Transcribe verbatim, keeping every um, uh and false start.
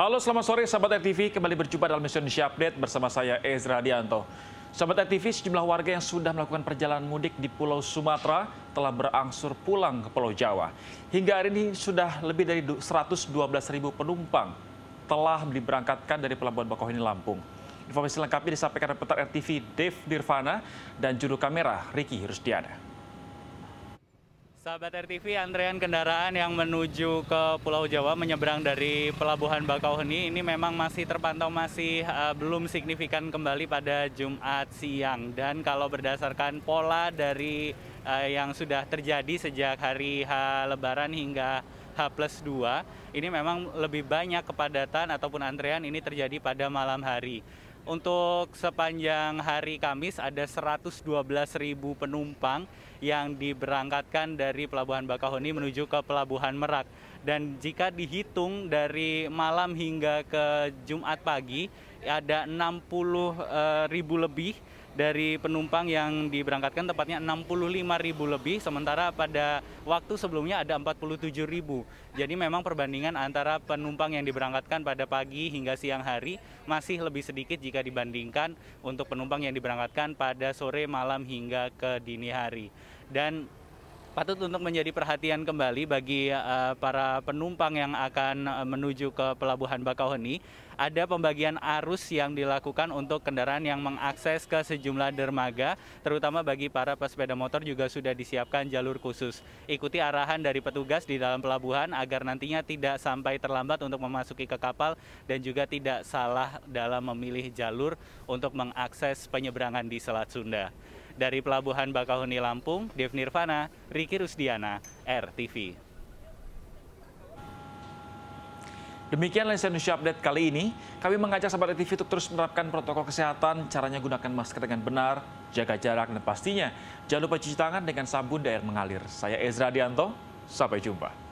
Halo, selamat sore sahabat R T V, kembali berjumpa dalam Lensa Indonesia Update bersama saya Ezra Adianto. Sahabat R T V, sejumlah warga yang sudah melakukan perjalanan mudik di Pulau Sumatera telah berangsur pulang ke Pulau Jawa. Hingga hari ini sudah lebih dari seratus dua belas ribu penumpang telah diberangkatkan dari Pelabuhan Bakauheni Lampung. Informasi lengkapnya disampaikan reporter R T V Dev Nirvana dan juru kamera Ricky Rusdiana. Sahabat R T V, antrean kendaraan yang menuju ke Pulau Jawa menyeberang dari Pelabuhan Bakauheni ini memang masih terpantau masih uh, belum signifikan kembali pada Jumat siang. Dan kalau berdasarkan pola dari uh, yang sudah terjadi sejak hari H Lebaran hingga H plus dua, ini memang lebih banyak kepadatan ataupun antrean ini terjadi pada malam hari. Untuk sepanjang hari Kamis ada seratus dua belas ribu penumpang yang diberangkatkan dari Pelabuhan Bakauheni menuju ke Pelabuhan Merak. Dan jika dihitung dari malam hingga ke Jumat pagi ada enam puluh ribu lebih dari penumpang yang diberangkatkan, tepatnya enam puluh lima ribu lebih, sementara pada waktu sebelumnya ada empat puluh tujuh ribu. Jadi memang perbandingan antara penumpang yang diberangkatkan pada pagi hingga siang hari masih lebih sedikit jika dibandingkan untuk penumpang yang diberangkatkan pada sore, malam hingga ke dini hari. Dan patut untuk menjadi perhatian kembali bagi uh, para penumpang yang akan menuju ke Pelabuhan Bakauheni. Ada pembagian arus yang dilakukan untuk kendaraan yang mengakses ke sejumlah dermaga, terutama bagi para pesepeda motor juga sudah disiapkan jalur khusus. Ikuti arahan dari petugas di dalam pelabuhan agar nantinya tidak sampai terlambat untuk memasuki ke kapal dan juga tidak salah dalam memilih jalur untuk mengakses penyeberangan di Selat Sunda. Dari Pelabuhan Bakauheni Lampung, Dev Nirvana, Ricky Rusdiana, R T V. Demikian Lensa Indonesia Update kali ini. Kami mengajak sahabat R T V untuk terus menerapkan protokol kesehatan, caranya gunakan masker dengan benar, jaga jarak, dan pastinya jangan lupa cuci tangan dengan sabun dan air mengalir. Saya Ezra Adianto, sampai jumpa.